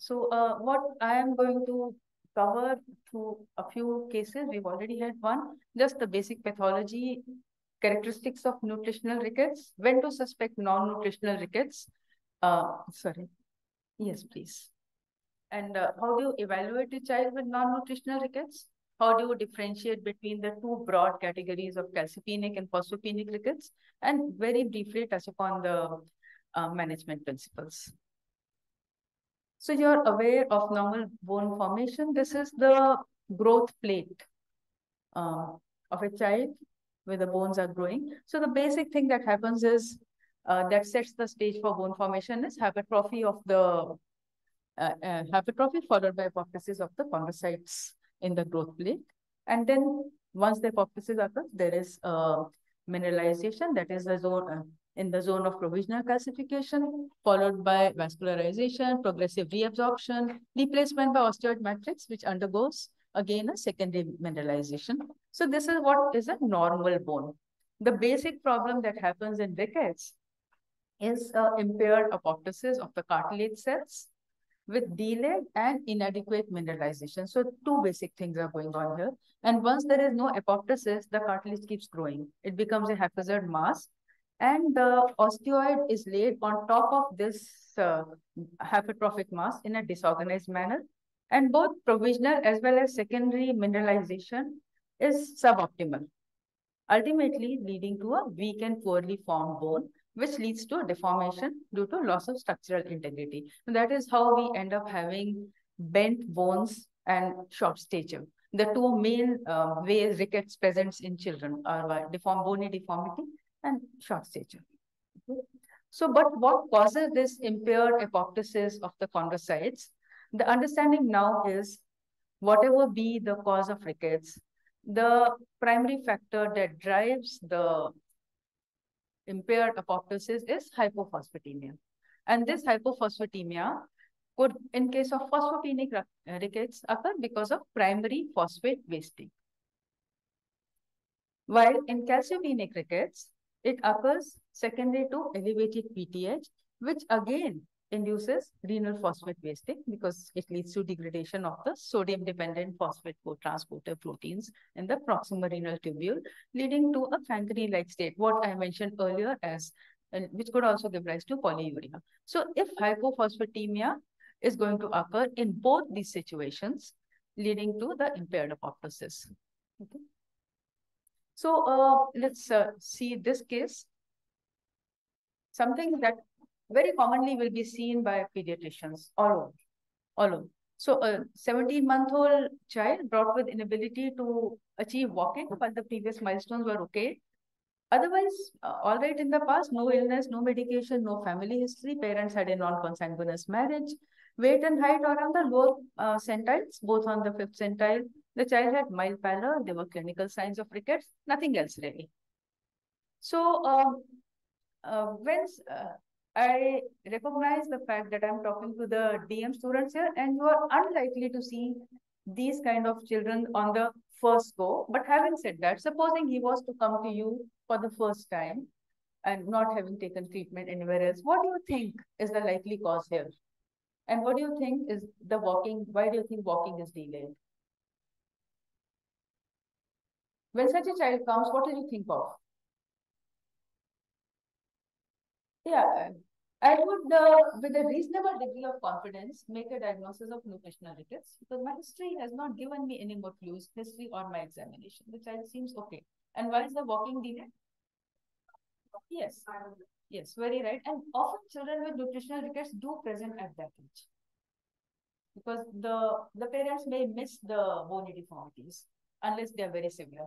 So what I am going to cover through a few cases, we've already had one, just the basic pathology, characteristics of nutritional rickets, when to suspect non-nutritional rickets. And how do you evaluate a child with non-nutritional rickets? How do you differentiate between the two broad categories of calcipenic and phosphopenic rickets? And very briefly touch upon the management principles. So you're aware of normal bone formation. This is the growth plate of a child where the bones are growing. So the basic thing that happens is that sets the stage for bone formation is hypertrophy of the hypertrophy followed by apoptosis of the chondrocytes in the growth plate. And then once the apoptosis occurs, there is mineralization, that is the zone in the zone of provisional calcification, followed by vascularization, progressive reabsorption, replacement by osteoid matrix, which undergoes again a secondary mineralization. So this is what is a normal bone. The basic problem that happens in rickets is impaired apoptosis of the cartilage cells with delayed and inadequate mineralization. So two basic things are going on here. And once there is no apoptosis, the cartilage keeps growing. It becomes a haphazard mass. And the osteoid is laid on top of this hypertrophic mass in a disorganized manner. And both provisional as well as secondary mineralization is suboptimal, ultimately leading to a weak and poorly formed bone, which leads to a deformation due to loss of structural integrity. And that is how we end up having bent bones and short stature. The two main ways rickets presents in children are bony deformity and short stature. Okay. So, but what causes this impaired apoptosis of the chondrocytes? The understanding now is whatever be the cause of rickets, the primary factor that drives the impaired apoptosis is hypophosphatemia. And this hypophosphatemia could, in case of phosphopenic rickets, occur because of primary phosphate wasting. While in calciopenic rickets, it occurs secondary to elevated PTH, which again induces renal phosphate wasting because it leads to degradation of the sodium-dependent phosphate transporter proteins in the proximal renal tubule, leading to a gangrene-like state, what I mentioned earlier as, which could also give rise to polyuria. So if hypophosphatemia is going to occur in both these situations, leading to the impaired apoptosis. Okay. So let's see this case. Something that very commonly will be seen by pediatricians all over. So a 17-month-old child brought with inability to achieve walking, but the previous milestones were okay. Otherwise, all right in the past, no illness, no medication, no family history. Parents had a non-consanguineous marriage. Weight and height are on the lower centiles, both on the 5th centile. The child had mild pallor. There were clinical signs of rickets, nothing else really. So I recognize the fact that I'm talking to the DM students here, and you are unlikely to see these kind of children on the first go. But having said that, supposing he was to come to you for the first time and not having taken treatment anywhere else, what do you think is the likely cause here? And what do you think is the walking? Why do you think walking is delayed? When such a child comes, what do you think of? Yeah, I would, with a reasonable degree of confidence, make a diagnosis of nutritional rickets because my history has not given me any more clues, history or my examination. The child seems okay. And why is the walking delayed? Yes, yes, very right. And often children with nutritional rickets do present at that age because the parents may miss the bony deformities unless they are very severe.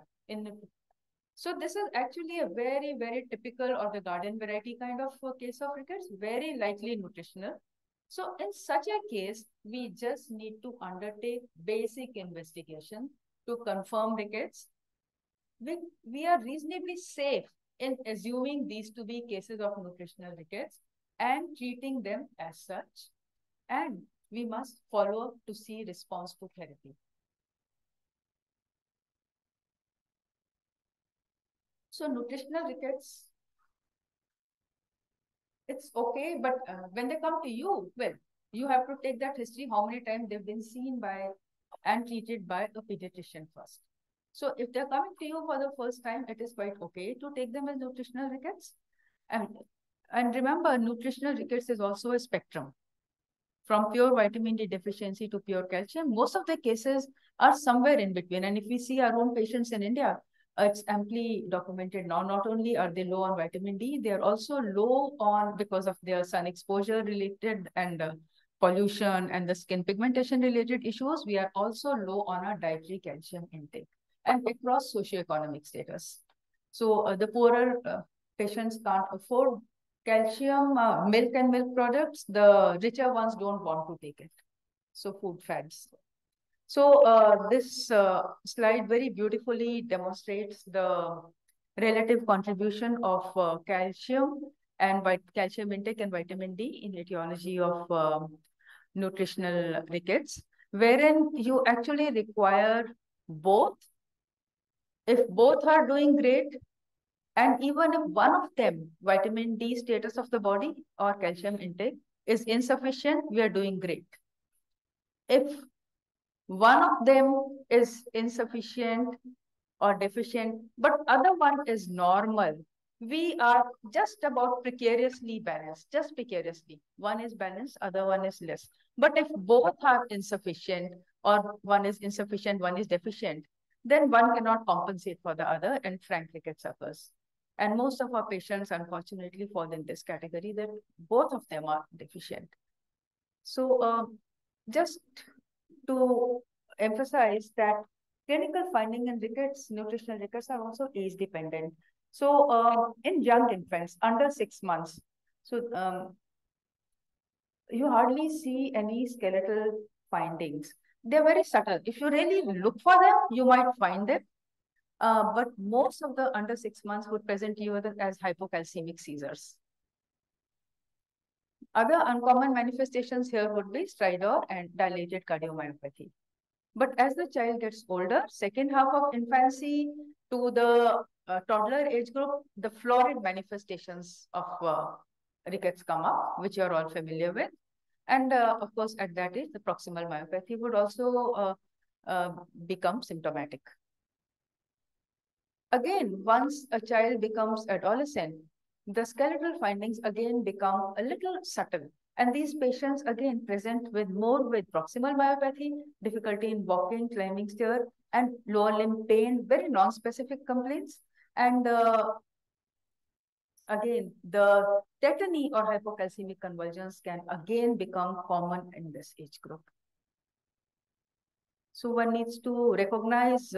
So this is actually a very, very typical or the garden variety kind of case of rickets, very likely nutritional. So in such a case, we just need to undertake basic investigation to confirm rickets. We are reasonably safe in assuming these to be cases of nutritional rickets and treating them as such. And we must follow up to see response to therapy. So nutritional rickets, it's okay, but when they come to you, well, You have to take that history, how many times they've been seen by and treated by a pediatrician first. So if they're coming to you for the first time, it is quite okay to take them as nutritional rickets. And remember, nutritional rickets is also a spectrum. From pure vitamin D deficiency to pure calcium, most of the cases are somewhere in between. And if we see our own patients in India, it's amply documented now. Not only are they low on vitamin D, they are also low on, because of their sun exposure related and pollution and the skin pigmentation related issues, we are also low on our dietary calcium intake and across socioeconomic status. So the poorer patients can't afford calcium, milk and milk products, the richer ones don't want to take it. So food fads. So this slide very beautifully demonstrates the relative contribution of calcium and calcium intake and vitamin D in etiology of nutritional rickets, wherein you actually require both. If both are doing great, and even if one of them, vitamin D status of the body or calcium intake, is insufficient, we are doing great. If one of them is insufficient or deficient, but other one is normal, we are just about precariously balanced, just precariously. One is balanced, other one is less. But if both are insufficient, or one is insufficient, one is deficient, then one cannot compensate for the other and frank rickets suffers. And most of our patients, unfortunately, fall in this category that both of them are deficient. So just to emphasize that clinical finding in rickets, nutritional rickets, are also age dependent. So in young infants under 6 months, so you hardly see any skeletal findings. They're very subtle. If you really look for them, you might find them. But most of the under 6 months would present you as hypocalcemic seizures. Other uncommon manifestations here would be stridor and dilated cardiomyopathy. But as the child gets older, second half of infancy to the toddler age group, the florid manifestations of rickets come up, which you're all familiar with. And of course, at that age, the proximal myopathy would also become symptomatic. Again, once a child becomes adolescent, the skeletal findings again become a little subtle. And these patients again present with more with proximal myopathy, difficulty in walking, climbing stair, and lower limb pain, very non-specific complaints. And again, the tetany or hypocalcemic convulsions can again become common in this age group. So one needs to recognize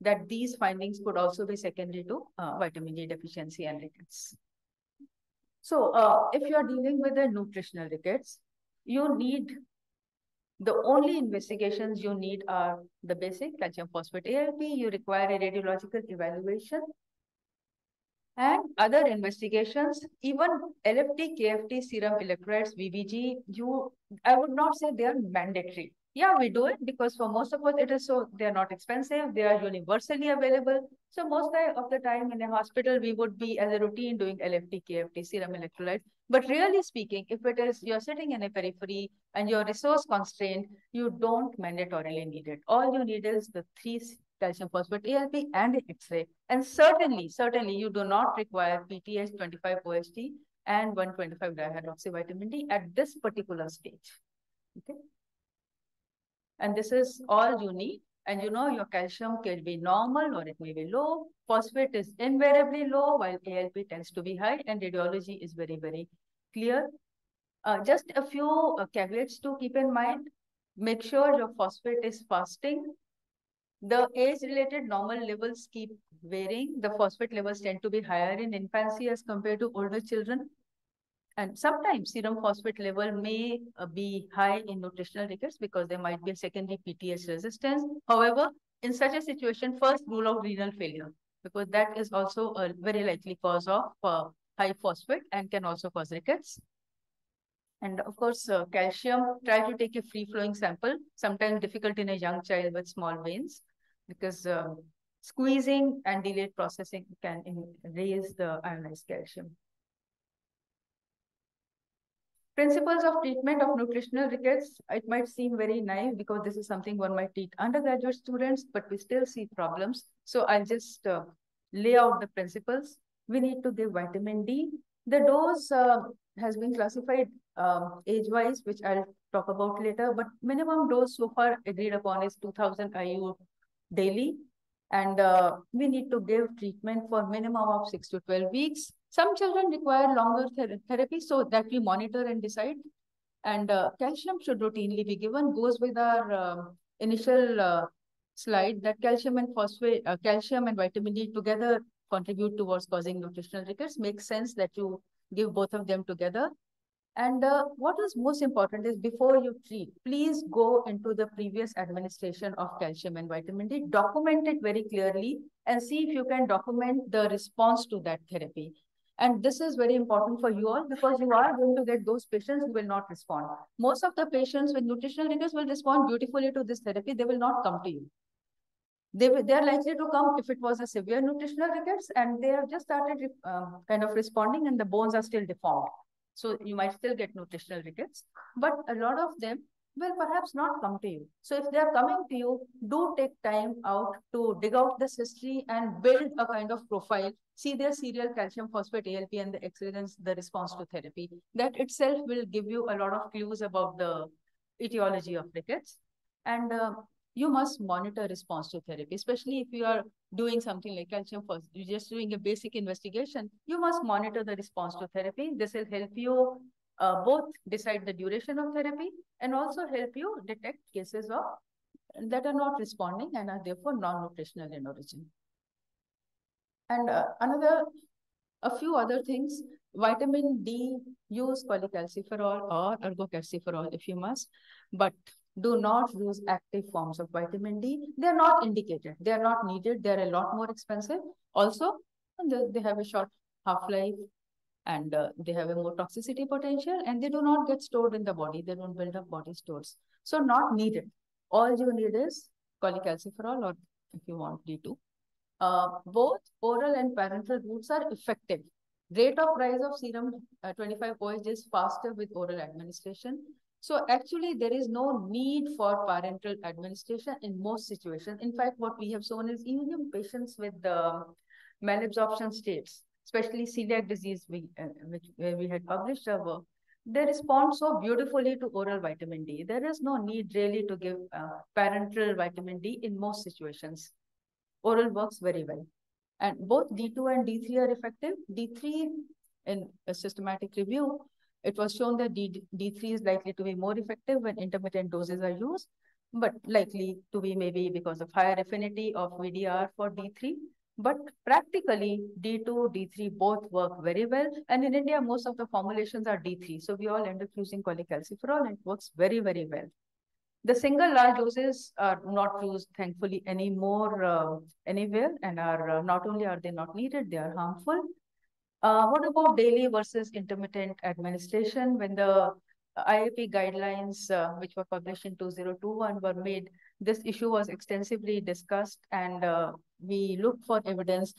that these findings could also be secondary to vitamin D deficiency and rickets. So if you're dealing with the nutritional rickets, you need, the only investigations you need are the basic calcium phosphate ALP. You require a radiological evaluation and other investigations, even LFT, KFT, serum electrolytes, VBG, I would not say they are mandatory. Yeah, we do it because for most of us, it is so, they are not expensive, they are universally available. So most of the time in a hospital, we would be as a routine doing LFT, KFT, serum electrolytes. But really speaking, if it is you're sitting in a periphery and you're resource constrained, you don't mandatorily need it. All you need is the three calcium phosphate ALP and X-ray. And certainly you do not require PTH, 25-OHT and 1,25-dihydroxyvitamin D at this particular stage. Okay. And this is all you need. And you know your calcium can be normal or it may be low. Phosphate is invariably low while ALP tends to be high, and radiology is very, very clear. Just a few caveats to keep in mind. Make sure your phosphate is fasting. The age-related normal levels keep varying. The phosphate levels tend to be higher in infancy as compared to older children. And sometimes serum phosphate level may be high in nutritional rickets because there might be a secondary PTH resistance. However, in such a situation, first rule of renal failure, because that is also a very likely cause of high phosphate and can also cause rickets. And of course, calcium, try to take a free-flowing sample, sometimes difficult in a young child with small veins, because squeezing and delayed processing can raise the ionized calcium. Principles of treatment of nutritional rickets. It might seem very naive because this is something one might teach undergraduate students, but we still see problems. So I'll just lay out the principles. We need to give vitamin D. The dose has been classified age-wise, which I'll talk about later, but minimum dose so far agreed upon is 2000 IU daily. And we need to give treatment for minimum of 6 to 12 weeks. Some children require longer therapy, so that we monitor and decide. And calcium should routinely be given. Goes with our initial slide that calcium and phosphate, calcium and vitamin D together contribute towards causing nutritional rickets. Makes sense that you give both of them together. And what is most important is before you treat, please go into the previous administration of calcium and vitamin D, document it very clearly and see if you can document the response to that therapy. And this is very important for you all because you are going to get those patients who will not respond. Most of the patients with nutritional rickets will respond beautifully to this therapy. They will not come to you. They are likely to come if it was a severe nutritional rickets and they have just started kind of responding and the bones are still deformed. So you might still get nutritional rickets, but a lot of them will perhaps not come to you. So if they are coming to you, do take time out to dig out this history and build a kind of profile. See their serial calcium phosphate ALP and the excellence, the response to therapy. That itself will give you a lot of clues about the etiology of rickets. And you must monitor response to therapy, especially if you are doing something like calcium phosphate. You're just doing a basic investigation. You must monitor the response to therapy. This will help you both decide the duration of therapy and also help you detect cases of that are not responding and are therefore non-nutritional in origin. And a few other things. Vitamin D, use cholecalciferol or ergocalciferol if you must, but do not use active forms of vitamin D. They are not indicated. They are not needed. They are a lot more expensive. Also, they have a short half-life and they have a more toxicity potential and they do not get stored in the body. They don't build up body stores. So not needed. All you need is cholecalciferol or if you want D2. Both oral and parenteral routes are effective. Rate of rise of serum 25-OH is faster with oral administration. So actually, there is no need for parenteral administration in most situations. In fact, what we have shown is even in patients with malabsorption states, especially celiac disease, where we had published our work, they respond so beautifully to oral vitamin D. There is no need really to give parenteral vitamin D in most situations. Oral works very well. And both D2 and D3 are effective. D3, in a systematic review, it was shown that D3 is likely to be more effective when intermittent doses are used, but likely to be maybe because of higher affinity of VDR for D3. But practically, D2, D3 both work very well. And in India, most of the formulations are D3. So we all end up using cholecalciferol and it works very, very well. The single large doses are not used, thankfully, anymore anywhere. And are not only are they not needed, they are harmful. What about daily versus intermittent administration? When the IAP guidelines, which were published in 2021, were made, this issue was extensively discussed, and we looked for evidence.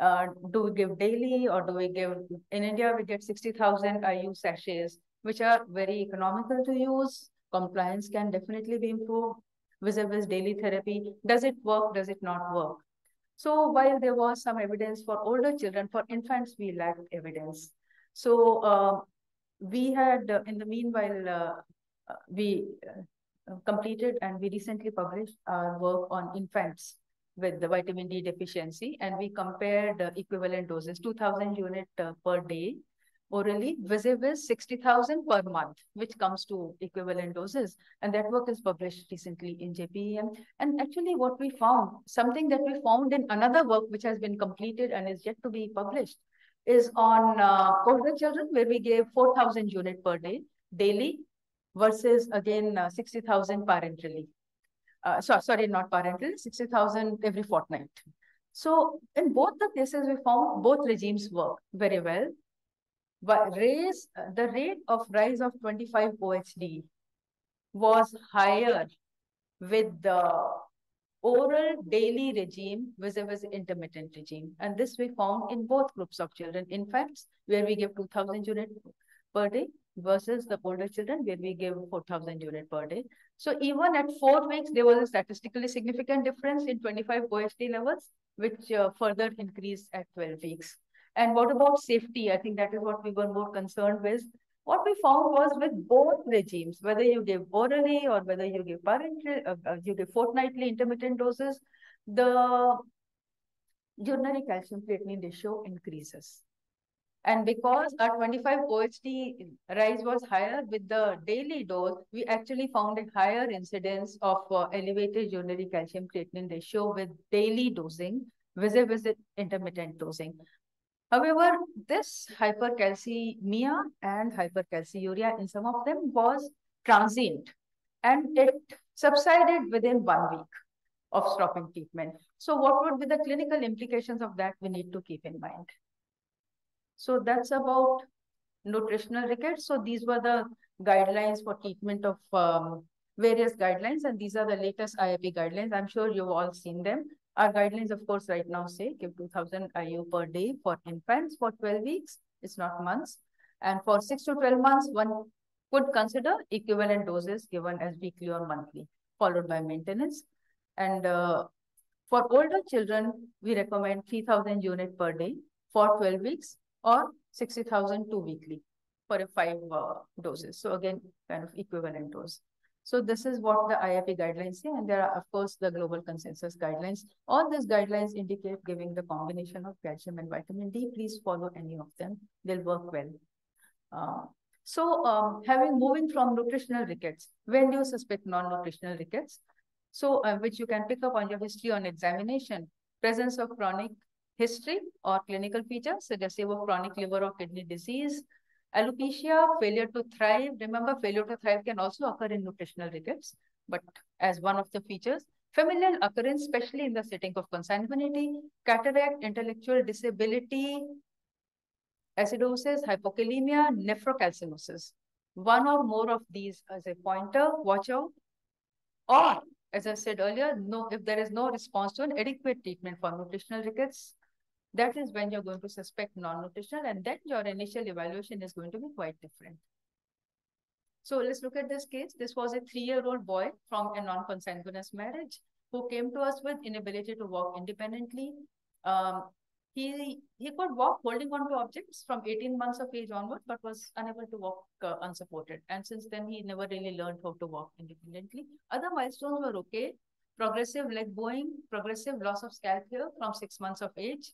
Do we give daily or do we give? In India, we get 60,000 IU sachets, which are very economical to use. Compliance can definitely be improved vis-a-vis daily therapy. Does it work? Does it not work? So while there was some evidence for older children, for infants, we lacked evidence. So we had, in the meanwhile, we completed and we recently published our work on infants with the vitamin D deficiency. And we compared equivalent doses, 2,000 units per day orally, vis-a-vis 60,000 per month, which comes to equivalent doses. And that work is published recently in JPEM. And actually what we found, something that we found in another work which has been completed and is yet to be published, is on older children where we gave 4,000 units per day daily versus again 60,000 parenterally. Sorry, not parenterally, 60,000 every fortnight. So in both the cases we found both regimes work very well. But the rate of rise of 25-OHD was higher with the oral daily regime vis-a-vis intermittent regime. And this we found in both groups of children, infants, where we give 2,000 units per day, versus the older children where we gave 4,000 units per day. So even at 4 weeks, there was a statistically significant difference in 25 OSD levels, which further increased at 12 weeks. And what about safety? I think that is what we were more concerned with. What we found was with both regimes, whether you give orally or whether you give parental, you give fortnightly intermittent doses, the urinary calcium creatinine ratio increases. And because our 25 OHD rise was higher with the daily dose, we actually found a higher incidence of elevated urinary calcium creatinine ratio with daily dosing vis-a-vis intermittent dosing. However, this hypercalcemia and hypercalciuria in some of them was transient, and it subsided within 1 week of stopping treatment. So what would be the clinical implications of that we need to keep in mind? So that's about nutritional rickets. So these were the guidelines for treatment of various guidelines, and these are the latest IIP guidelines. I'm sure you've all seen them. Our guidelines, of course, right now say give 2,000 IU per day for infants for 12 weeks. It's not months. And for 6 to 12 months, one could consider equivalent doses given as weekly or monthly, followed by maintenance. And for older children, we recommend 3,000 units per day for 12 weeks or 60,000 weekly for a 5 doses. So again, kind of equivalent dose. So this is what the IIP guidelines say, and there are, of course, the global consensus guidelines. All these guidelines indicate giving the combination of calcium and vitamin D. Please follow any of them. They'll work well. Moving from nutritional rickets, when do you suspect non-nutritional rickets? So, which you can pick up on your history on examination, presence of chronic history or clinical features, suggestive of chronic liver or kidney disease, alopecia, failure to thrive. Remember, failure to thrive can also occur in nutritional rickets, but as one of the features. Familial occurrence, especially in the setting of consanguinity, cataract, intellectual disability, acidosis, hypokalemia, nephrocalcinosis. One or more of these as a pointer, watch out. Or, as I said earlier, if there is no response to an adequate treatment for nutritional rickets, that is when you're going to suspect non-nutritional, and then your initial evaluation is going to be quite different. So let's look at this case. This was a 3-year-old boy from a non-consanguineous marriage who came to us with inability to walk independently. He could walk holding on to objects from 18 months of age onward, but was unable to walk unsupported. And since then, he never really learned how to walk independently. Other milestones were okay. Progressive leg bowing, progressive loss of scalp hair from 6 months of age.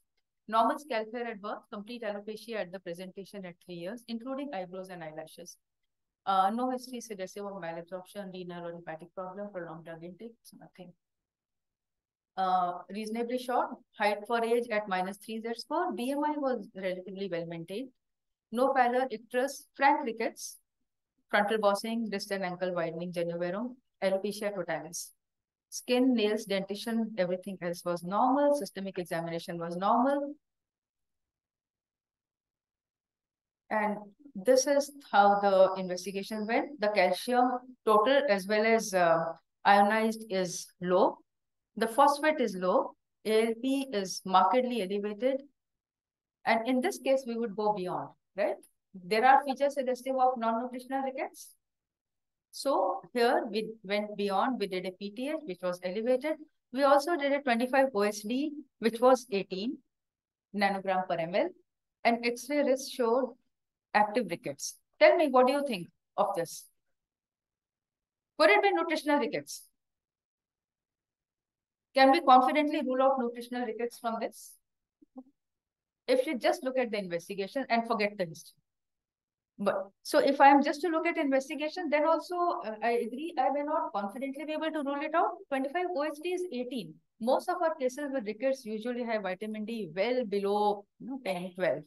Normal scalp hair at birth, complete alopecia at the presentation at 3 years, including eyebrows and eyelashes. No history suggestive of malabsorption, renal or hepatic problem, prolonged drug intake, so nothing. Reasonably short, height for age at -3 Z-score, BMI was relatively well maintained. No pallor, icterus, frank rickets, frontal bossing, wrist and ankle widening, janovarum, alopecia totalis. Skin, nails, dentition, everything else was normal. Systemic examination was normal. And this is how the investigation went. The calcium total as well as ionized is low. The phosphate is low. ALP is markedly elevated. And in this case, we would go beyond, right? There are features suggestive of non-nutritional rickets. So here we went beyond, we did a PTH, which was elevated. We also did a 25 OSD, which was 18 nanogram per ml. And X-ray wrist showed active rickets. Tell me, what do you think of this? Could it be nutritional rickets? Can we confidently rule out nutritional rickets from this? If you just look at the investigation and forget the history. But so if I am just to look at investigation, then also I agree, I may not confidently be able to rule it out. 25 OHD is 18. Most of our cases with rickets usually have vitamin D well below 10, 12.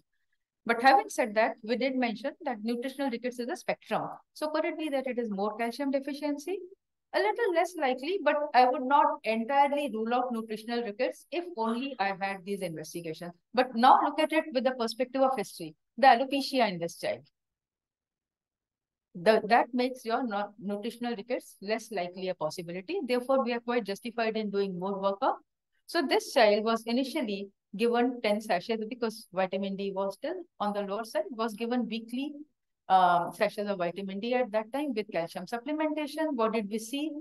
But having said that, we did mention that nutritional rickets is a spectrum. So could it be that it is more calcium deficiency? A little less likely, but I would not entirely rule out nutritional rickets if only I had these investigations. But now look at it with the perspective of history, the alopecia in this child. That makes your nutritional rickets less likely a possibility. Therefore, we are quite justified in doing more workup. So this child was initially given 10 sachets because vitamin D was still on the lower side, was given weekly fractions of vitamin D at that time with calcium supplementation. What did we see?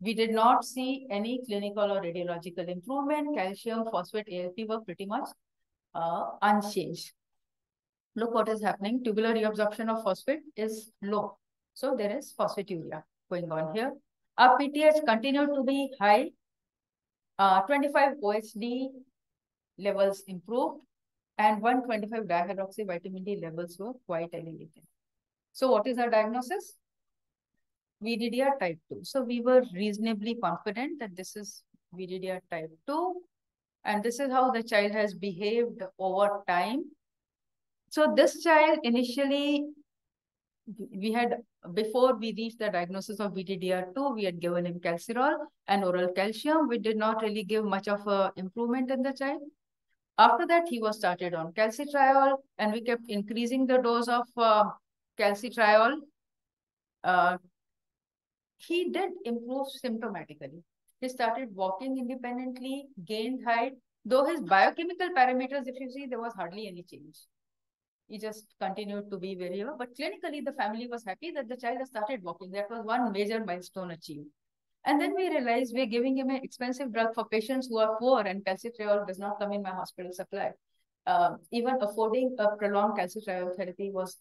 We did not see any clinical or radiological improvement. Calcium, phosphate, ALP were pretty much unchanged. Look what is happening. Tubular reabsorption of phosphate is low. So there is phosphaturia going on here. Our PTH continued to be high. 25 OHD levels improved and 125 dihydroxy vitamin D levels were quite elevated. So what is our diagnosis? VDDR type 2. So we were reasonably confident that this is VDDR type 2 and this is how the child has behaved over time. So this child initially, we had, before we reached the diagnosis of VDDR2, we had given him calcirol and oral calcium. We did not really give much of an improvement in the child. After that, he was started on calcitriol and we kept increasing the dose of calcitriol. He did improve symptomatically. He started walking independently, gained height, though his biochemical parameters, if you see, there was hardly any change. He just continued to be very low, but clinically the family was happy that the child has started walking. That was one major milestone achieved. And then we realized we're giving him an expensive drug for patients who are poor and calcitriol does not come in my hospital supply. Even affording a prolonged calcitriol therapy was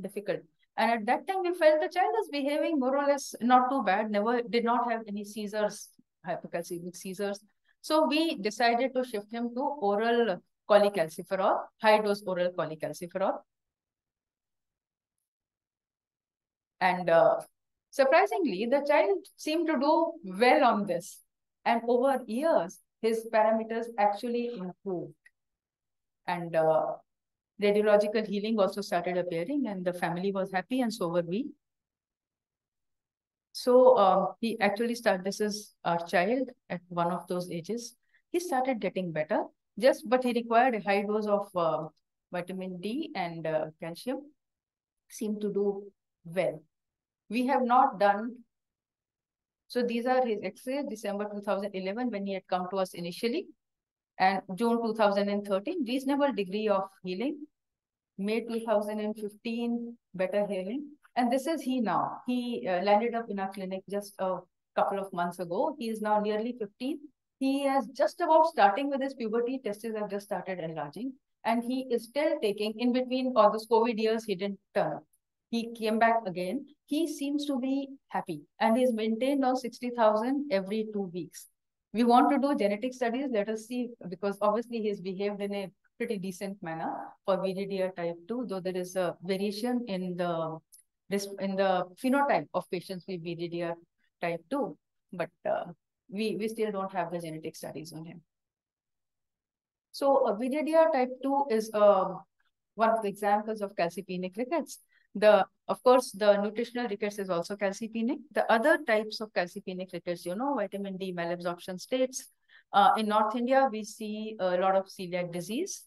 difficult. And at that time we felt the child is behaving more or less not too bad, did not have any seizures, hypocalcemic seizures. So we decided to shift him to oral cholecalciferol, high dose oral cholecalciferol. And surprisingly, the child seemed to do well on this. And over years, his parameters actually improved. And radiological healing also started appearing and the family was happy and so were we. So he actually started, this is our child at one of those ages. He started getting better. But he required a high dose of vitamin D and calcium, seemed to do well. We have not done, so these are his x-rays, December 2011, when he had come to us initially, and June 2013, reasonable degree of healing, May 2015, better healing, and this is he now. He landed up in our clinic just a couple of months ago. He is now nearly 15. He has just about starting with his puberty, testes have just started enlarging and he is still taking, in between all those COVID years, he didn't turn. He came back again. He seems to be happy and he's maintained on 60,000 every 2 weeks. We want to do genetic studies. Let us see, because obviously he's behaved in a pretty decent manner for VDDR type 2, though there is a variation in the phenotype of patients with VDDR type 2. But we still don't have the genetic studies on him. So VDDR type 2 is one of the examples of calcipenic rickets. Of course, the nutritional rickets is also calcipenic. The other types of calcipenic rickets, you know, vitamin D malabsorption states. In North India, we see a lot of celiac disease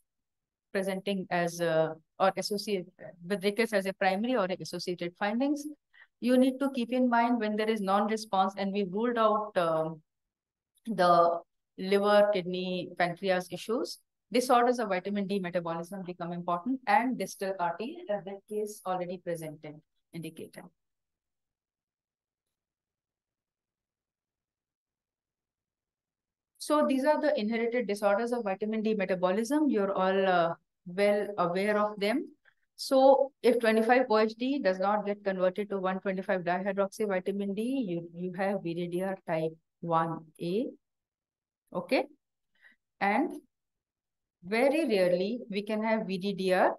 presenting as, or associated with rickets as a primary or associated findings. You need to keep in mind when there is non-response, and we ruled out the liver, kidney, pancreas issues. Disorders of vitamin D metabolism become important, and distal RT, as that case already presented, indicated. So these are the inherited disorders of vitamin D metabolism. You're all well aware of them. So if 25 OHD does not get converted to 125 dihydroxy vitamin D, you have VDDR type 1A, okay? And very rarely we can have VDDR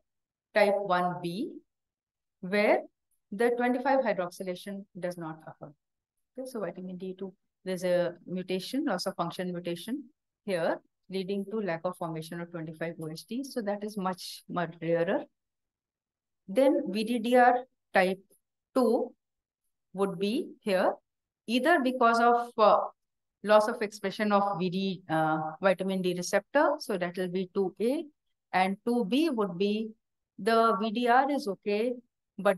type 1B, where the 25 hydroxylation does not occur. Okay, so vitamin D2, there's a mutation, loss of function mutation here, leading to lack of formation of 25 OHD. So that is much, much rarer. Then VDDR type 2 would be here, either because of loss of expression of vitamin D receptor, so that will be 2A, and 2B would be the VDR is okay, but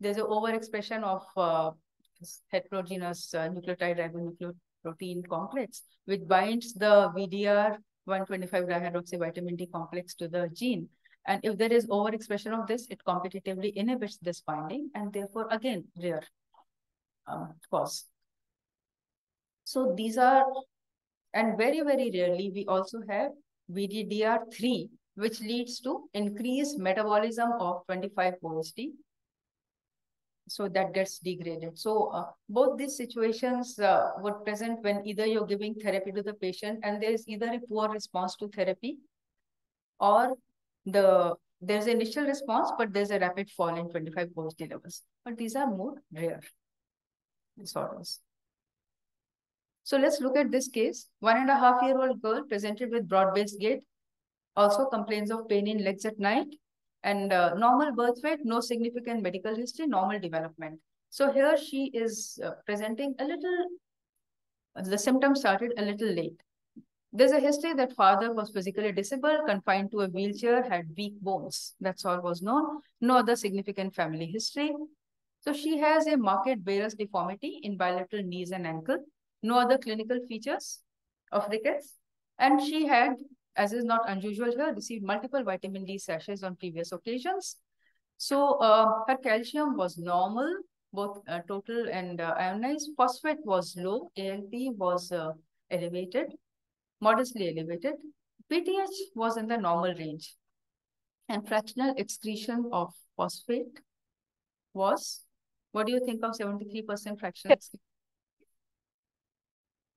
there's an overexpression of heterogeneous nucleotide ribonucleoprotein complex, which binds the VDR 125 dihydroxy vitamin D complex to the gene. And if there is overexpression of this, it competitively inhibits this binding and therefore again rare cause. So these are, and very, very rarely we also have VDDR3, which leads to increased metabolism of 25-OHT. So that gets degraded. So both these situations would present when either you're giving therapy to the patient and there is either a poor response to therapy, or there's an initial response, but there's a rapid fall in 25-OHT levels. But these are more rare disorders. So let's look at this case. 1.5-year-old girl presented with broad-based gait, also complains of pain in legs at night, and normal birth weight, no significant medical history, normal development. So here she is presenting a little, the symptoms started a little late. There's a history that father was physically disabled, confined to a wheelchair, had weak bones. That's all was known. No other significant family history. So she has a marked varus deformity in bilateral knees and ankle. No other clinical features of rickets. And she had, as is not unusual here, received multiple vitamin D sachets on previous occasions. So her calcium was normal, both total and ionized. Phosphate was low. ALP was elevated. Modestly elevated, PTH was in the normal range, and fractional excretion of phosphate was, what do you think of 73% fractional excretion?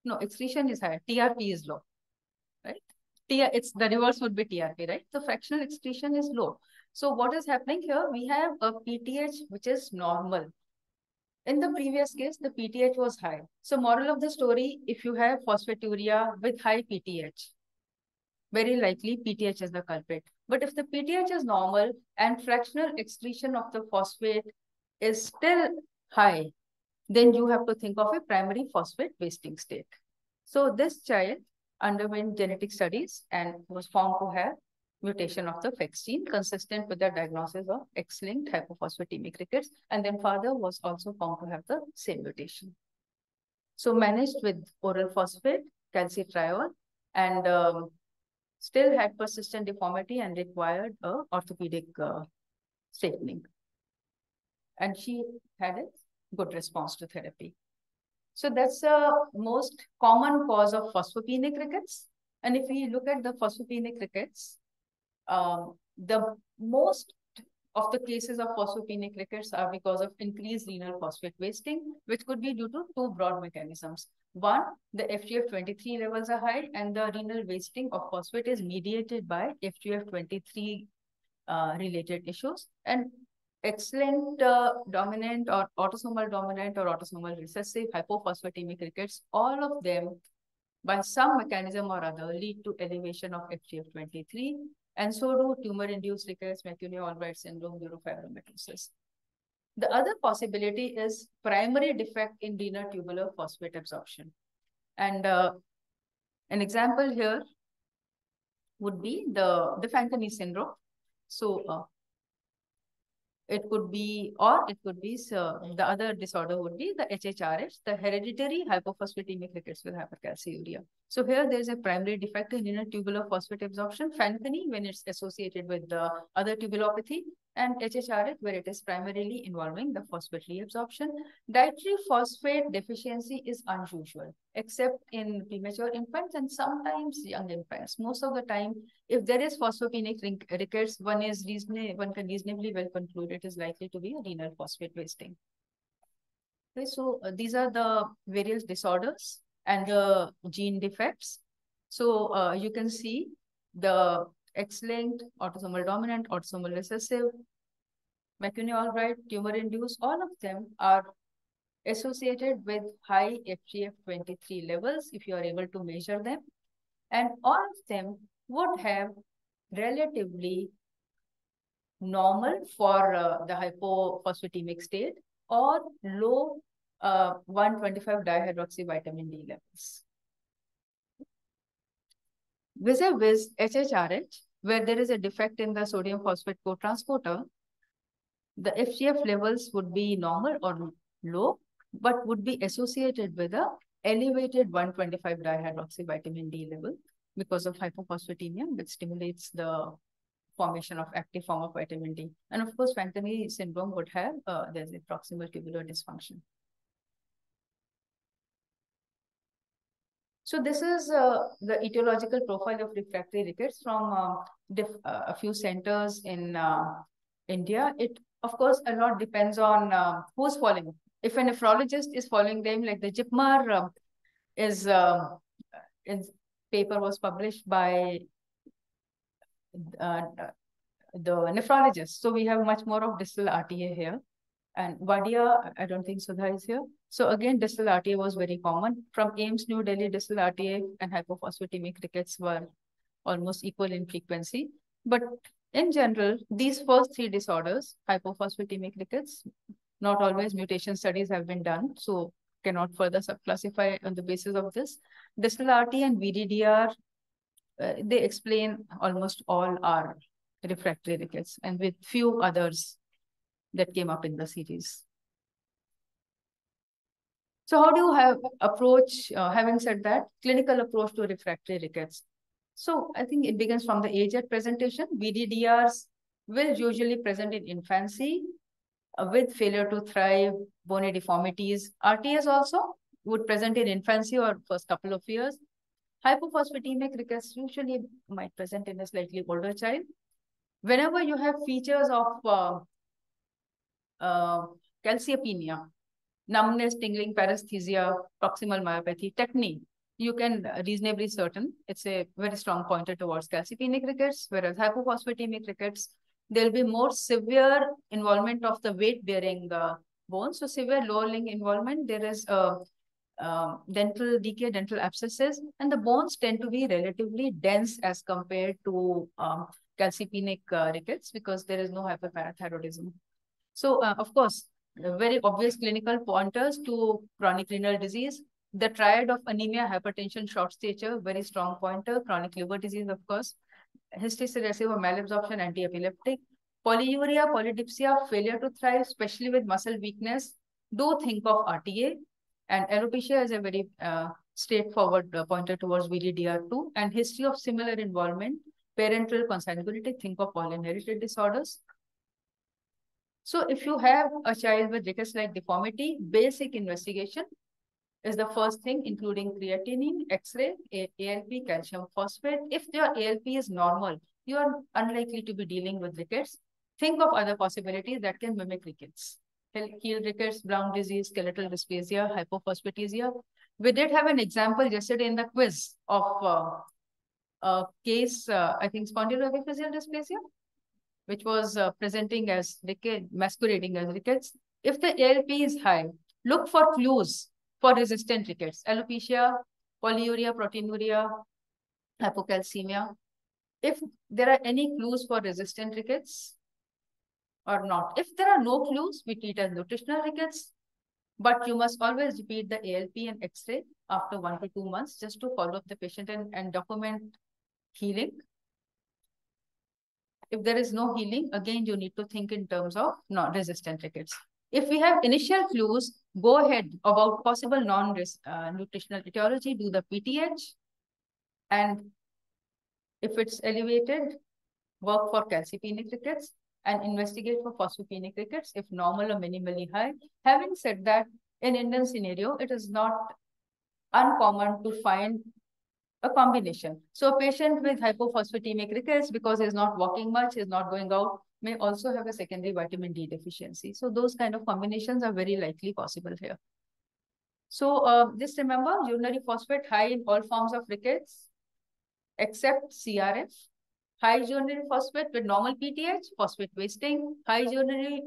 No, excretion is higher, TRP is low, right? It's the reverse would be TRP, right? So fractional excretion is low. So what is happening here? We have a PTH which is normal. In the previous case, the PTH was high. So moral of the story, if you have phosphaturia with high PTH, very likely PTH is the culprit. But if the PTH is normal and fractional excretion of the phosphate is still high, then you have to think of a primary phosphate wasting state. So this child underwent genetic studies and was found to have mutation of the PHEX gene consistent with the diagnosis of X-linked hypophosphatemic rickets, and then father was also found to have the same mutation. So managed with oral phosphate, calcitriol, and still had persistent deformity and required orthopedic straightening. And she had a good response to therapy. So that's the most common cause of phosphopenic rickets. And if we look at the phosphopenic rickets, the most of the cases of phosphopenic rickets are because of increased renal phosphate wasting, which could be due to two broad mechanisms. One, the FGF23 levels are high, and the renal wasting of phosphate is mediated by FGF23 related issues, and X-linked dominant or autosomal dominant or autosomal recessive hypophosphatemic rickets, all of them by some mechanism or other lead to elevation of FGF23. And so do tumor-induced rickets, McCune-Albright syndrome, neurofibromatosis. The other possibility is primary defect in renal tubular phosphate absorption. And an example here would be the Fanconi syndrome. So it could be, or it could be, so the other disorder would be the HHRH, the hereditary hypophosphatemic rickets with hypercalciuria. So here there's a primary defect in renal tubular phosphate absorption, Fanconi when it's associated with the other tubulopathy, and HHRH where it is primarily involving the phosphate reabsorption. Dietary phosphate deficiency is unusual, except in premature infants and sometimes young infants. Most of the time, if there is phosphopenic rickets, one can reasonably well conclude it is likely to be a renal phosphate wasting. Okay, so these are the various disorders and the gene defects. So you can see the X-linked, autosomal dominant, autosomal recessive, McCune-Albright, tumor-induced, all of them are associated with high FGF23 levels if you are able to measure them. And all of them would have relatively normal for the hypophosphatemic state or low 1,25-dihydroxy vitamin D levels. Vis-a-vis HHRH, where there is a defect in the sodium phosphate cotransporter, the FGF levels would be normal or low, but would be associated with an elevated 1,25-dihydroxy vitamin D level because of hypophosphatemia, which stimulates the formation of active form of vitamin D. And of course, Franklin E syndrome would have there's a proximal tubular dysfunction. So this is the etiological profile of refractory rickets from a few centers in India. It, of course, a lot depends on who's following. If a nephrologist is following them, like the Jipmar his paper was published by the nephrologist. So we have much more of distal RTA here. And Wadia, I don't think Sudha is here. So again, distal RTA was very common. From AIMS, New Delhi, distal RTA and hypophosphatemic rickets were almost equal in frequency. But in general, these first three disorders, hypophosphatemic rickets, not always mutation studies have been done. So cannot further subclassify on the basis of this. Distal RTA and VDDR, they explain almost all our refractory rickets and with few others that came up in the series. So how do you approach, having said that, clinical approach to refractory rickets? So I think it begins from the age at presentation. VDDRs will usually present in infancy with failure to thrive, bony deformities. RTAs also would present in infancy or first couple of years. Hypophosphatemic rickets usually might present in a slightly older child. Whenever you have features of calciopenia, numbness, tingling, paresthesia, proximal myopathy, tetany, you can reasonably certain it's a very strong pointer towards calcipenic rickets, whereas hypophosphatemic rickets, there'll be more severe involvement of the weight-bearing bones. So severe lower limb involvement, there is dental decay, dental abscesses, and the bones tend to be relatively dense as compared to calcipenic rickets because there is no hyperparathyroidism. So, of course, very obvious clinical pointers to chronic renal disease, the triad of anemia, hypertension, short stature, very strong pointer, chronic liver disease, of course, hysteresis or malabsorption, anti-epileptic, polyuria, polydipsia, failure to thrive, especially with muscle weakness. Do think of RTA, and alopecia is a very straightforward pointer towards VDDR2, and history of similar involvement, parental consanguinity, think of all inherited disorders. So if you have a child with rickets-like deformity, basic investigation is the first thing, including creatinine, X-ray, ALP, calcium phosphate. If your ALP is normal, you are unlikely to be dealing with rickets. Think of other possibilities that can mimic rickets. Heel rickets, Brown disease, skeletal dysplasia, hypophosphatasia. We did have an example yesterday in the quiz of a case, I think spondyloepiphyseal dysplasia, which was presenting as rickets, masquerading as rickets. If the ALP is high, look for clues for resistant rickets, alopecia, polyuria, proteinuria, hypocalcemia. If there are any clues for resistant rickets or not. If there are no clues, we treat as nutritional rickets, but you must always repeat the ALP and X-ray after 1 to 2 months just to follow up the patient and document healing. If there is no healing, again, you need to think in terms of non-resistant rickets. If we have initial clues, go ahead about possible non-nutritional etiology, do the PTH. And if it's elevated, work for calcipenic rickets and investigate for phosphopenic rickets if normal or minimally high. Having said that, in Indian scenario, it is not uncommon to find a combination. So a patient with hypophosphatemic rickets, because he's not walking much, he's not going out, may also have a secondary vitamin D deficiency. So those kind of combinations are very likely possible here. So just remember, urinary phosphate high in all forms of rickets, except CRF, high urinary phosphate with normal PTH, phosphate wasting, high urinary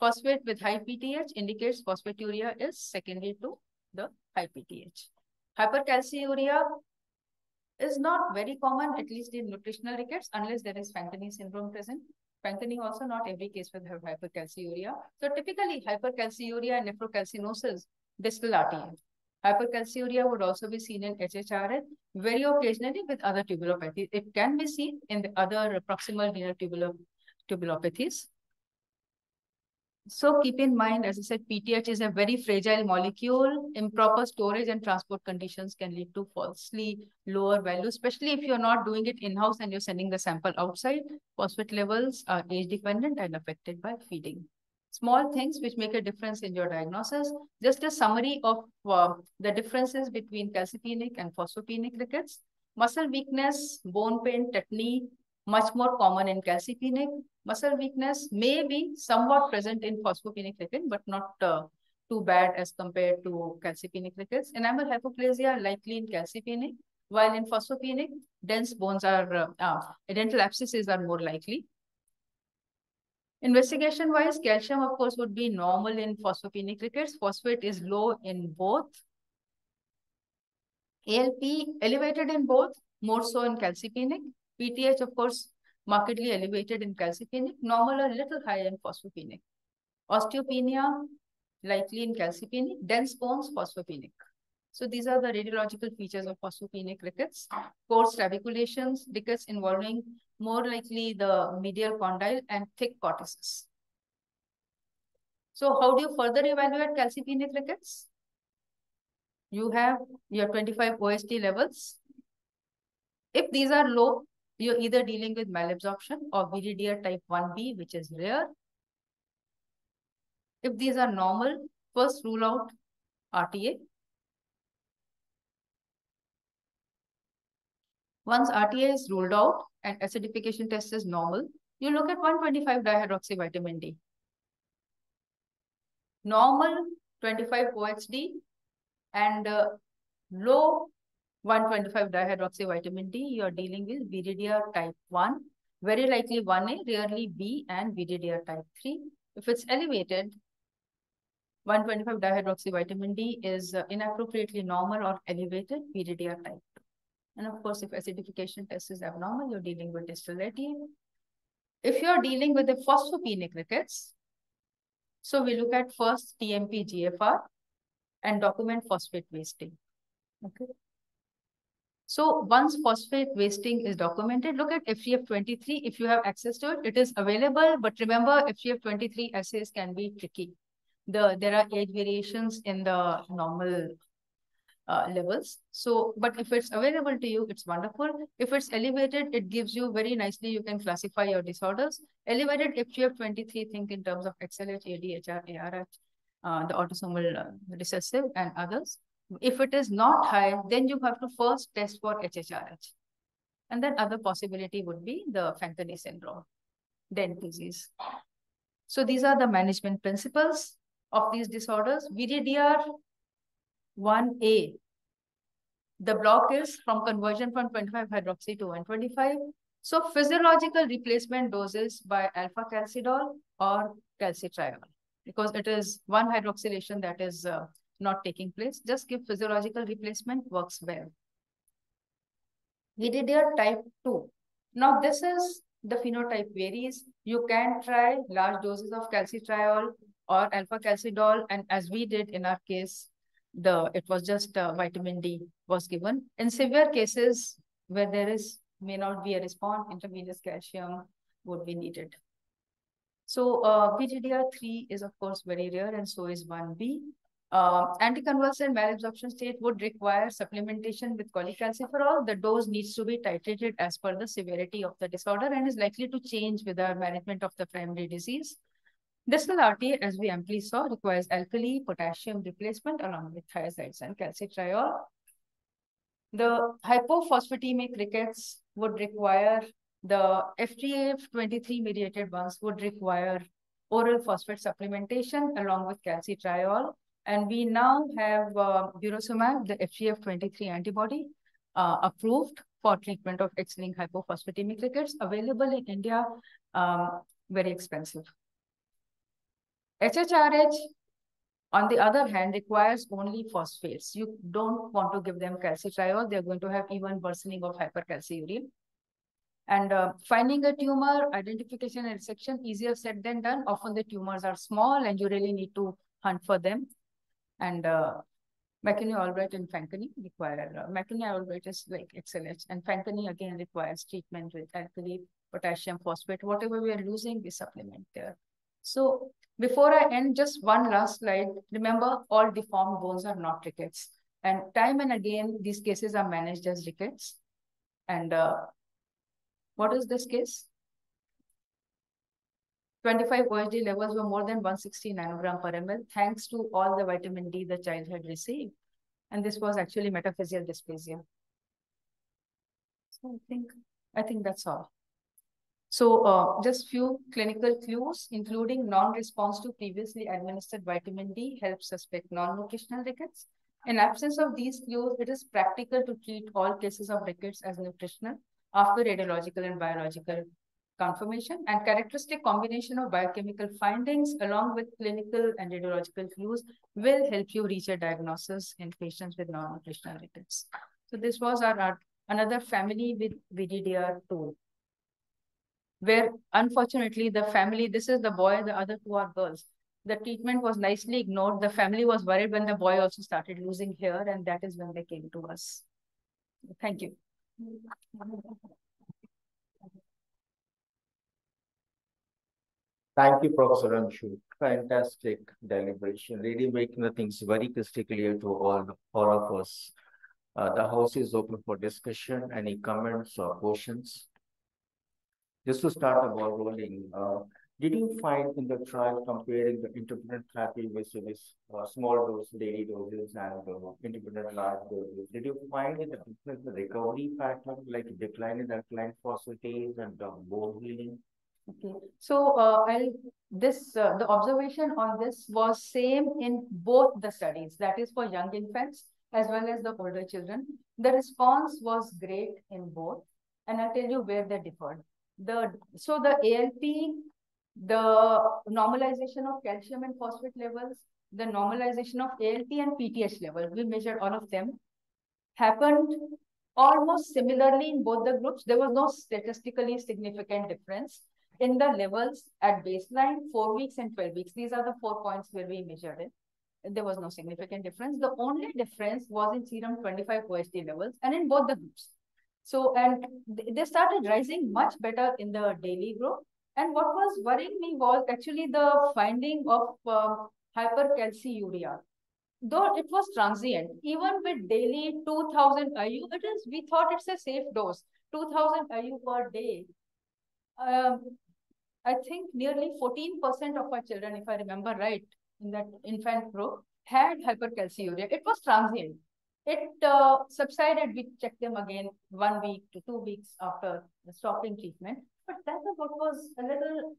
phosphate with high PTH indicates phosphaturia is secondary to the high PTH. Hypercalciuria is not very common, at least in nutritional rickets, unless there is Franklin E syndrome present. Franklin E also not every case will have hypercalciuria. So typically hypercalciuria and nephrocalcinosis, distal RTA. Hypercalciuria would also be seen in HHRN, very occasionally with other tubulopathies. It can be seen in the other proximal renal tubulopathies. So keep in mind, as I said, PTH is a very fragile molecule. Improper storage and transport conditions can lead to falsely lower value, especially if you're not doing it in-house and you're sending the sample outside. Phosphate levels are age-dependent and affected by feeding. Small things which make a difference in your diagnosis. Just a summary of the differences between calcipenic and phosphopenic rickets. Muscle weakness, bone pain, tetany, much more common in calcipenic. Muscle weakness may be somewhat present in phosphopenic rickets, but not too bad as compared to calcipenic rickets. Enamel hypoplasia likely in calcipenic, while in phosphopenic, dense bones are, dental abscesses are more likely. Investigation-wise, calcium, of course, would be normal in phosphopenic rickets. Phosphate is low in both. ALP elevated in both, more so in calcipenic. PTH, of course, markedly elevated in calcipenic, normal or little higher in phosphopenic. Osteopenia, likely in calcipenic, dense bones, phosphopenic. So these are the radiological features of phosphopenic rickets. Coarse trabeculations, rickets involving more likely the medial condyle and thick cortices. So how do you further evaluate calcipenic rickets? You have your 25 OST levels. If these are low, you're either dealing with malabsorption or viridia type 1b, which is rare. If these are normal, first rule out RTA. Once RTA is ruled out and acidification test is normal, you look at 125-dihydroxyvitamin D. Normal 25 OHD and low 125-dihydroxyvitamin D, you are dealing with viridia type 1, very likely 1A, rarely B, and viridia type 3. If it's elevated, 125-dihydroxyvitamin D is inappropriately normal or elevated, viridia type 2. And of course, if acidification test is abnormal, you're dealing with distal ATA. If you're dealing with the phosphopenic rickets, so we look at first TMP GFR and document phosphate wasting. Okay. So once phosphate wasting is documented, look at FGF23 if you have access to it. It is available, but remember FGF23 assays can be tricky. There are age variations in the normal levels. So, but if it's available to you, it's wonderful. If it's elevated, it gives you very nicely, you can classify your disorders. Elevated FGF23, think in terms of XLH, ADHR, ARH, the autosomal recessive and others. If it is not high, then you have to first test for HHRH. And then other possibility would be the Fanconi syndrome, dent disease. So these are the management principles of these disorders. Viridia 1A. The block is from conversion from 25-hydroxy to 125. So physiological replacement doses by alpha-calcidol or calcitriol, because it is one hydroxylation that is not taking place. Just give physiological replacement, works well. Viridia type 2. Now this is, the phenotype varies. You can try large doses of calcitriol or alpha-calcidol, and as we did in our case, it was just vitamin D was given. In severe cases where there may not be a response, intravenous calcium would be needed. So Viridia 3 is of course very rare, and so is 1B. Anticonvulsant malabsorption state would require supplementation with cholecalciferol. The dose needs to be titrated as per the severity of the disorder and is likely to change with the management of the primary disease. Distal RTA, as we amply saw, requires alkali, potassium replacement along with thiazides and calcitriol. The hypophosphatemic rickets would require, the FGF23 mediated ones would require oral phosphate supplementation along with calcitriol. And we now have burosumab, the FGF23 antibody, approved for treatment of X-linked hypophosphatemic rickets, available in India, very expensive. HHRH, on the other hand, requires only phosphates. You don't want to give them calcitriol. They're going to have even worsening of hypercalciuria. And finding a tumor, identification and resection, easier said than done. Often the tumors are small and you really need to hunt for them. And McKinney, Albright, and Fanconi require, McKinney, Albright is like XLH, and Fanconi again requires treatment with alkali, potassium phosphate. Whatever we are losing, we supplement there. So Before I end, just one last slide. Remember, all deformed bones are not rickets. And time and again, these cases are managed as rickets. And what is this case? 25 OHD levels were more than 160 nanogram per ml, thanks to all the vitamin D the child had received. And this was actually metaphyseal dysplasia. So I think that's all. So just few clinical clues, including non-response to previously administered vitamin D helps suspect non-nutritional rickets. In absence of these clues, it is practical to treat all cases of rickets as nutritional after radiological and biological confirmation, and characteristic combination of biochemical findings along with clinical and radiological clues will help you reach a diagnosis in patients with non-nutritional rickets. So this was our another family with VDDR tool, where unfortunately the family, this is the boy, the other two are girls. The treatment was nicely ignored. The family was worried when the boy also started losing hair, and that is when they came to us. Thank you. Thank you, Professor Anshu. Fantastic deliberation. Really making the things very crystal clear to all of us. The house is open for discussion. Any comments or questions? Just to start the ball rolling, did you find in the trial comparing the intermittent therapy versus small dose daily doses and intermittent large doses? Did you find in the recovery pattern, like decline in alkaline phosphatases and bone healing? Okay, so the observation on this was same in both the studies, that is for young infants as well as the older children. The response was great in both, and I'll tell you where they differed. So the ALP, the normalization of calcium and phosphate levels, the normalization of ALP and PTH levels, we measured all of them, happened almost similarly in both the groups. There was no statistically significant difference in the levels at baseline, 4 weeks and 12 weeks. These are the 4 points where we measured it. There was no significant difference. The only difference was in serum 25 OHD levels and in both the groups. So, and they started rising much better in the daily group. And what was worrying me was actually the finding of hypercalciuria. Though it was transient, even with daily 2000 IU, it is, we thought it's a safe dose, 2000 IU per day. I think nearly 14% of our children, if I remember right, in that infant group had hypercalciuria. It was transient. It subsided. We checked them again 1 week to 2 weeks after stopping treatment. But that is what was a little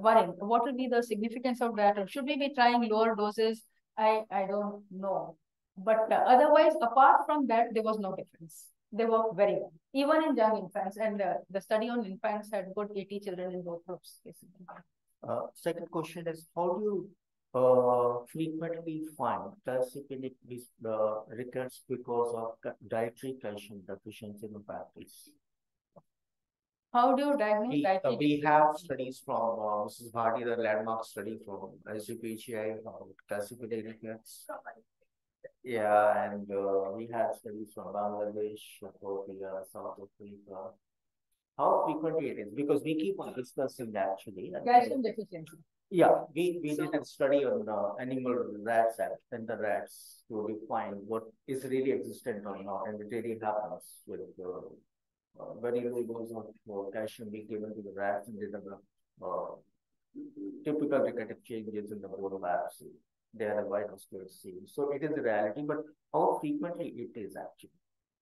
worrying. What will be the significance of that? Or should we be trying lower doses? I don't know. But otherwise, apart from that, there was no difference. They worked very well, even in young infants. And the study on infants had good 80 children in both groups, basically. Second question is, how do you frequently find calcipenic rickets because of dietary calcium deficiency in the practice? How do you diagnose dietary? We have studies from Mrs. Bharti, the landmark study from SGPHI about calcipenic rickets. Yeah, and we have studies from Bangladesh, Ethiopia, South Africa. How frequently it is, because we keep on discussing actually. Calcium deficiency. Yeah, we did a study on animal rats and the rats to define what is really existent or not, and it really happens with very low dose of calcium being given to the rats, and they develop typical negative changes in the bone biopsy. They are a wide obscurity. So it is a reality, but how frequently it is actually?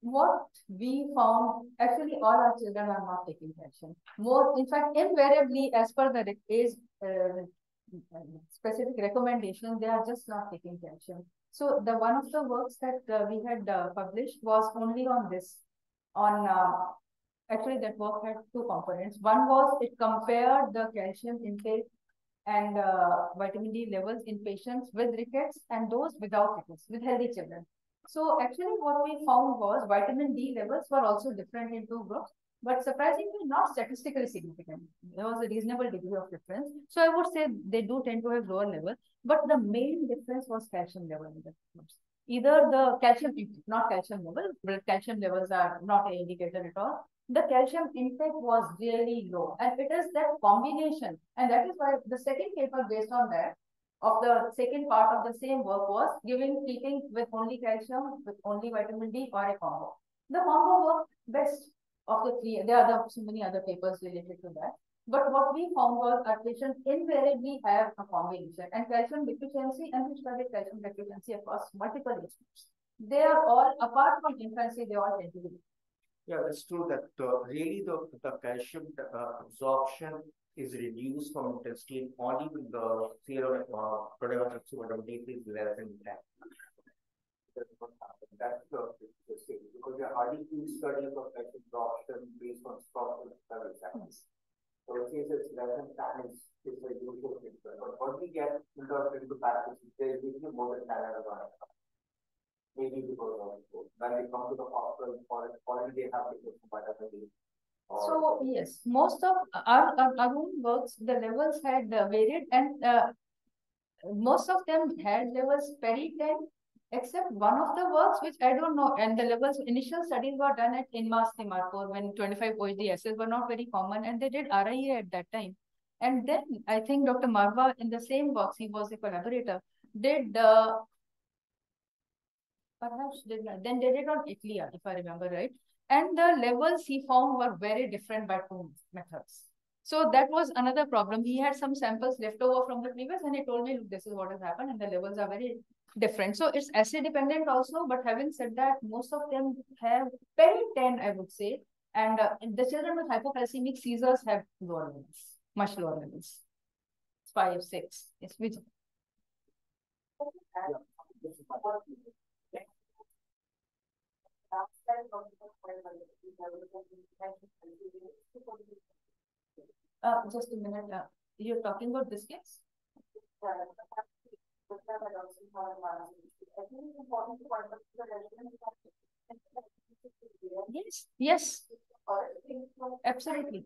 What we found, actually all our children are not taking calcium. More, in fact, invariably, as per the age specific recommendation, they are just not taking calcium. So the one of the works that we had published was only on this. On actually, that work had two components. One was it compared the calcium intake and vitamin D levels in patients with rickets and those without rickets, with healthy children. So actually what we found was vitamin D levels were also different in two groups, but surprisingly not statistically significant. There was a reasonable degree of difference. So I would say they do tend to have lower levels, but the main difference was calcium level in the groups. either the calcium, not calcium level, but calcium levels are not an indicator at all. The calcium intake was really low. And it is that combination. And that is why the second paper based on that, of the second part of the same work was giving treating with only calcium, with only vitamin D or a combo. The combo worked best of the three. There are so many other papers related to that. But what we found was our patients invariably have a combination, and calcium deficiency, and we studied calcium deficiency across multiple age groups. They are all, apart from infancy, they all tend to be. Yeah, it's true that really the calcium absorption is reduced from intestine only with the serum production of vitamin D is less than that. That's the thing, because there are hardly two studies of calcium absorption based on structural studies. So it says it's less than standards is a usual picture. But what we get filtered into practice is there is usually more than standard of maybe because of it. When they come to the hospital for already they have to go to vitamin D. So yes, most of our own works, the levels had varied, and most of them had levels peritan, except one of the works which I don't know. And the levels initial studies were done at Inmas Timarpur when 25 OHDSs were not very common, and they did RIA at that time. And then I think Dr. Marwa in the same works, he was a collaborator, did perhaps did not. Then they did on Itlia, if I remember right. And the levels he found were very different by two methods. So that was another problem. He had some samples left over from the previous, and he told me, look, this is what has happened, and the levels are very different. So it's assay dependent also, but having said that, most of them have peri-10, I would say. And the children with hypocalcemic seizures have lower levels, much lower levels. 5, 6. Yes, which? Just a minute. You're talking about this case? Yes. Yes. Absolutely.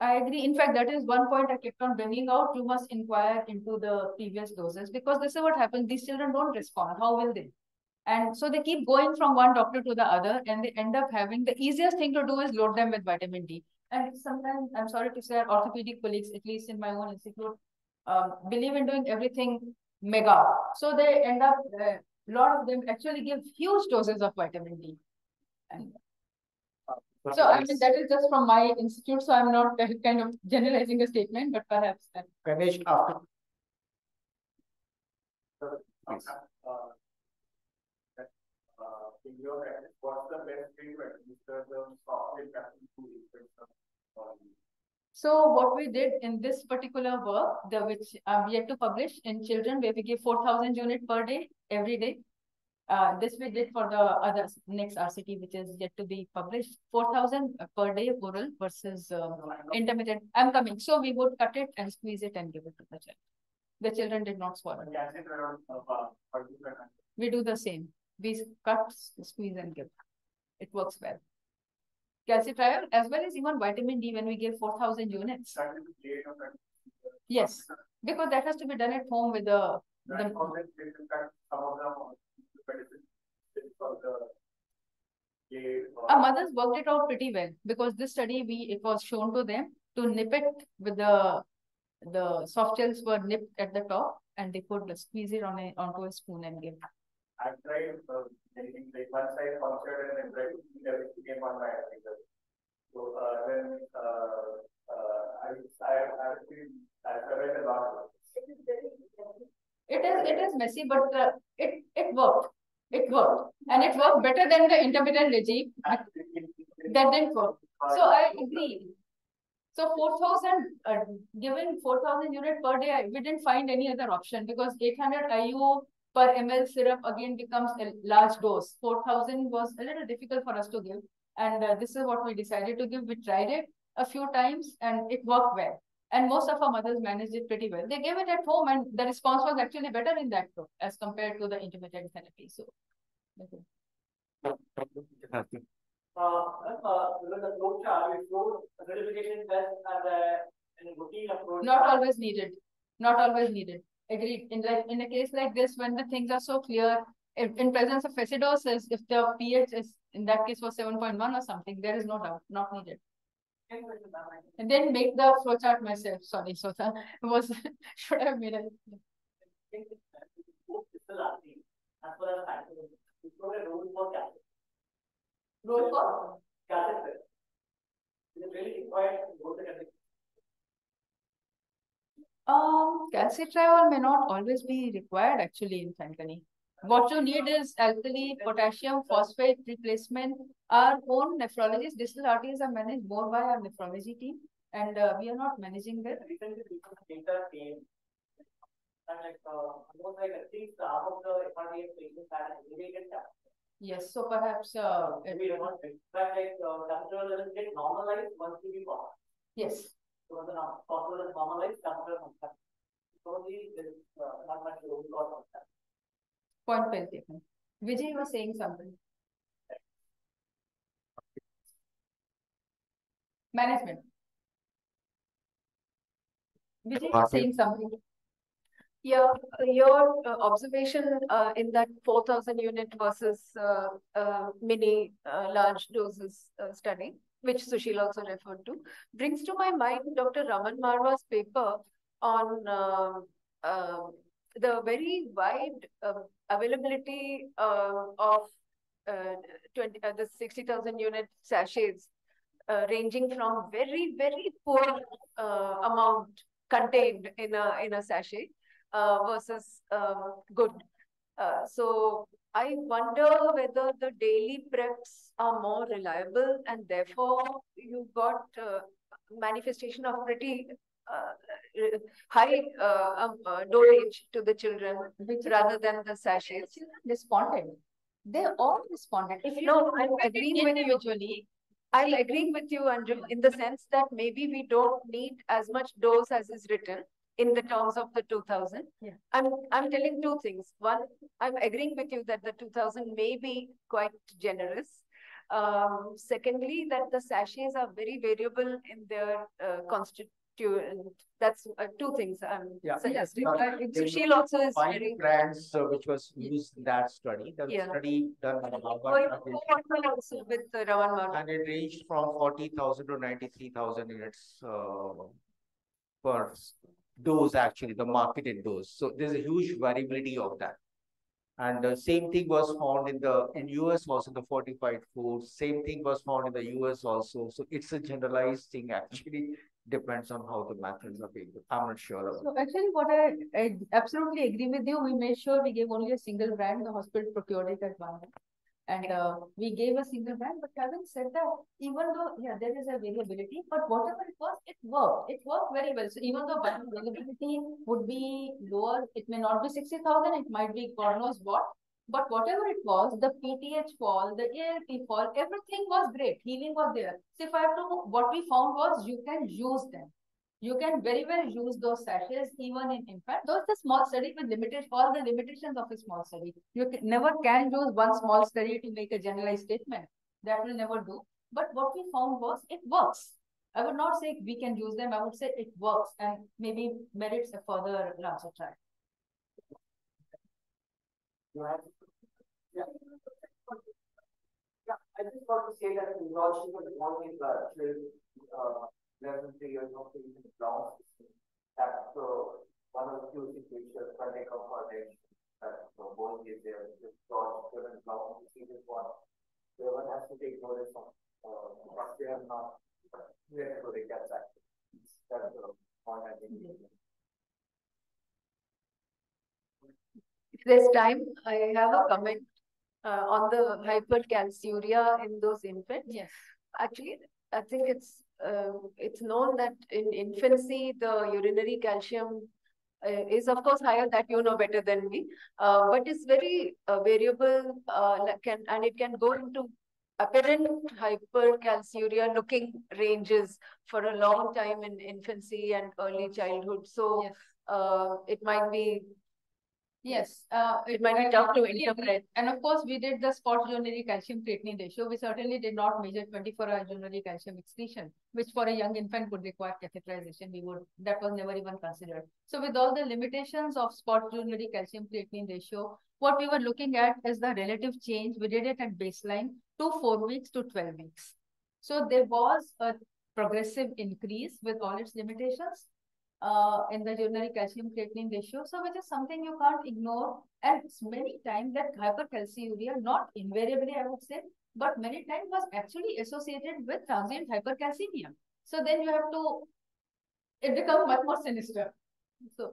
I agree. In fact, that is one point I kept on bringing out. You must inquire into the previous doses, because this is what happens. These children don't respond. How will they? And so they keep going from one doctor to the other, and they end up having the easiest thing to do is load them with vitamin D. And sometimes, I'm sorry to say, orthopedic colleagues, at least in my own institute, believe in doing everything mega. So they end up, a lot of them actually give huge doses of vitamin D. And so I mean, that is just from my institute, so I'm not kind of generalizing the statement, but perhaps. Ganesh, in your practice, what's the best way to administer the software capsule to infants? So what we did in this particular work, which I'm yet to publish in children, where we give 4,000 units per day, every day. This we did for the other next RCT, which is yet to be published. 4,000 per day oral versus intermittent. I'm coming. So we would cut it and squeeze it and give it to the child. The children did not swallow. We do the same. We cut, squeeze, and give. It works well. Calcitriol, as well as even vitamin D, when we give 4,000 units. That is the date of that. Yes, because that has to be done at home with the. Our mothers worked it out pretty well, because this study it was shown to them to nip it with the soft gels were nipped at the top, and they could squeeze it onto a spoon and give. I tried anything like once I punctured and I tried to eat everything came on my finger. So then I read a lot of it. It is messy, but it worked. It worked. And it worked better than the intermittent regime. That didn't work. So I agree. So 4,000 units per day, we didn't find any other option, because 800 IU per ml syrup again becomes a large dose. 4,000 was a little difficult for us to give. And this is what we decided to give. We tried it a few times and it worked well. And most of our mothers managed it pretty well. They gave it at home, and the response was actually better in that group as compared to the intermittent therapy. So, okay. Not always needed. Not always needed. agreed. In a case like this, when the things are so clear, in presence of acidosis, if the pH is, in that case, was 7.1 or something, there is no doubt, not needed. And then make the flowchart myself. Sorry, Sota. Should have made it. Role for? Calcitriol may not always be required actually in Fanconi. What you need is alkali, potassium, phosphate replacement. Our own nephrologists, distal arteries are managed more by our nephrology team, and we are not managing that. Recently, people data came, and almost like at least half of the FRDF patients had an elevated calcium. Yes, so perhaps we don't think that like calcitriol levels get normalized once we be born. Yes. So when the calcitriol is normalized, calcitriol comes back. So there is not much room for that. Point well taken. Vijay was saying something. Management. Vijay was saying something. Yeah, your observation in that 4,000 unit versus mini large doses study, which Sushil also referred to, brings to my mind Dr. Raman Marwa's paper on the very wide availability of the 60,000 unit sachets, ranging from very, very poor amount contained in a sachet. Versus good. So I wonder whether the daily preps are more reliable and therefore you got manifestation of pretty high dosage to the children rather than the sachets. The children responded. They all responded. If you no, I'm agreeing with you. I'm agreeing with you, Anju, in the sense that maybe we don't need as much dose as is written in the terms of the 2,000. Yeah. I'm telling two things. One, I'm agreeing with you that the 2,000 may be quite generous. Secondly, that the sachets are very variable in their constituent. That's two things I'm suggesting. Sushil also is 5 grams, which was used in that study. The study done by also with Raman Marwa. And it ranged from 40,000 to 93,000 units per dose, actually the marketed dose. So there's a huge variability of that, and the same thing was found in the US also, the fortified foods. Same thing was found in the US also. So it's a generalized thing, actually depends on how the methods are being. I'm not sure about. So actually what I absolutely agree with you. We made sure we gave only a single brand. The hospital procured it at one, and we gave a single brand. But having said that, even though there is a variability, but whatever it was, it worked. It worked very well. So even though variability would be lower, it may not be 60,000, it might be God knows what. But whatever it was, the PTH fall, the ALP fall, everything was great. Healing was there. So if I have to, what we found was you can use them. You can very well use those sachets even in infant. Those are the small study with limited, all the limitations of a small study. You can, never can use one small study to make a generalized statement. That will never do. But what we found was it works. I would not say we can use them. I would say it works and maybe merits a further larger trial. Yeah, I just want to say that the launching of the morning actually 11 years of the ground system. That's one of the few situations for lack of foundation that both is there. This ground system is one. Everyone has to take notice of what they are not. We have to recap that. That's the point I think. If there's time, I have a comment on the hypercalciuria in those infants. Yes. Actually, I think it's known that in infancy, the urinary calcium is of course higher, that you know better than me, but it's very variable and it can go into apparent hypercalciuria looking ranges for a long time in infancy and early childhood. So it might be Yes. It might be tough to interpret. And of course, we did the spot urinary calcium creatinine ratio. We certainly did not measure 24-hour urinary calcium excretion, which for a young infant would require catheterization. That was never even considered. So with all the limitations of spot urinary calcium creatinine ratio, what we were looking at is the relative change. We did it at baseline to 4 weeks to 12 weeks. So there was a progressive increase with all its limitations in the urinary calcium creatinine ratio, so which is something you can't ignore. And many times that hypercalciuria, not invariably I would say, but many times was actually associated with transient hypercalcemia. So then you have to, it becomes much more sinister. So